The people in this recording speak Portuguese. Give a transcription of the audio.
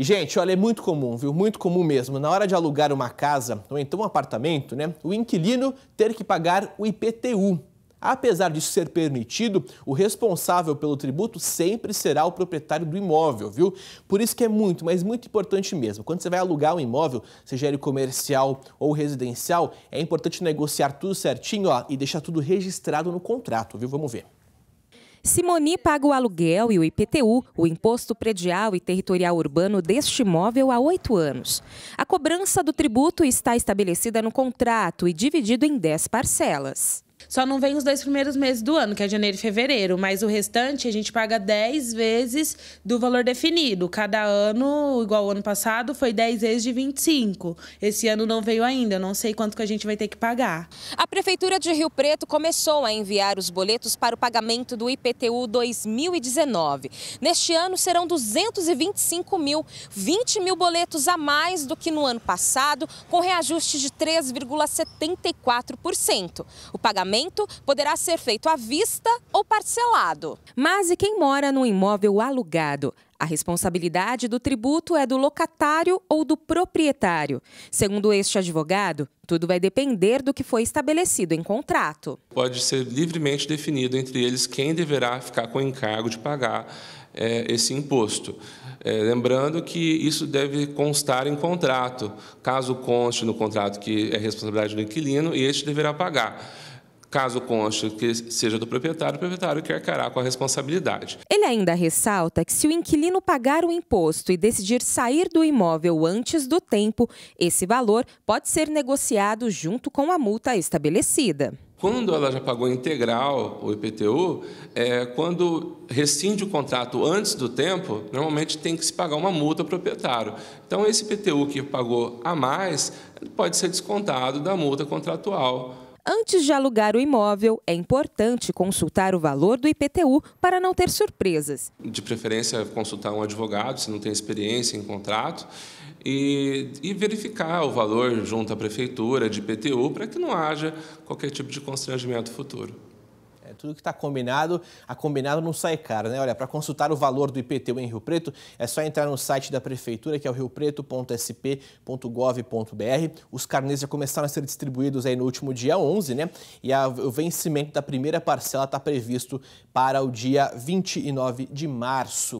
E, gente, olha, é muito comum, viu? Muito comum mesmo, na hora de alugar uma casa ou então um apartamento, né, o inquilino ter que pagar o IPTU. Apesar disso ser permitido, o responsável pelo tributo sempre será o proprietário do imóvel, viu? Por isso que é muito, mas muito importante mesmo. Quando você vai alugar um imóvel, seja ele comercial ou residencial, é importante negociar tudo certinho, ó, e deixar tudo registrado no contrato, viu? Vamos ver. Simoni paga o aluguel e o IPTU, o Imposto Predial e Territorial Urbano deste imóvel há 8 anos. A cobrança do tributo está estabelecida no contrato e dividido em 10 parcelas. Só não vem os 2 primeiros meses do ano, que é janeiro e fevereiro, mas o restante a gente paga 10 vezes do valor definido. Cada ano, igual ao ano passado, foi 10 vezes de 25. Esse ano não veio ainda, não sei quanto que a gente vai ter que pagar. A Prefeitura de Rio Preto começou a enviar os boletos para o pagamento do IPTU 2019. Neste ano serão 225 mil, 20 mil boletos a mais do que no ano passado, com reajuste de 3,74%. O pagamento poderá ser feito à vista ou parcelado. Mas e quem mora num imóvel alugado? A responsabilidade do tributo é do locatário ou do proprietário. Segundo este advogado, tudo vai depender do que foi estabelecido em contrato. Pode ser livremente definido entre eles quem deverá ficar com o encargo de pagar esse imposto. Lembrando que isso deve constar em contrato. Caso conste no contrato que é responsabilidade do inquilino, este deverá pagar. Caso conste que seja do proprietário, o proprietário que arcará com a responsabilidade. Ele ainda ressalta que se o inquilino pagar o imposto e decidir sair do imóvel antes do tempo, esse valor pode ser negociado junto com a multa estabelecida. Quando ela já pagou integral o IPTU, quando rescinde o contrato antes do tempo, normalmente tem que se pagar uma multa ao proprietário. Então, esse IPTU que pagou a mais pode ser descontado da multa contratual. Antes de alugar o imóvel, é importante consultar o valor do IPTU para não ter surpresas. De preferência, consultar um advogado, se não tem experiência em contrato, e verificar o valor junto à prefeitura de IPTU para que não haja qualquer tipo de constrangimento futuro. Tudo que está combinado, a combinado não sai caro, né? Olha, para consultar o valor do IPTU em Rio Preto, é só entrar no site da Prefeitura, que é o riopreto.sp.gov.br. Os carnês já começaram a ser distribuídos aí no último dia 11, né? E o vencimento da primeira parcela está previsto para o dia 29 de março.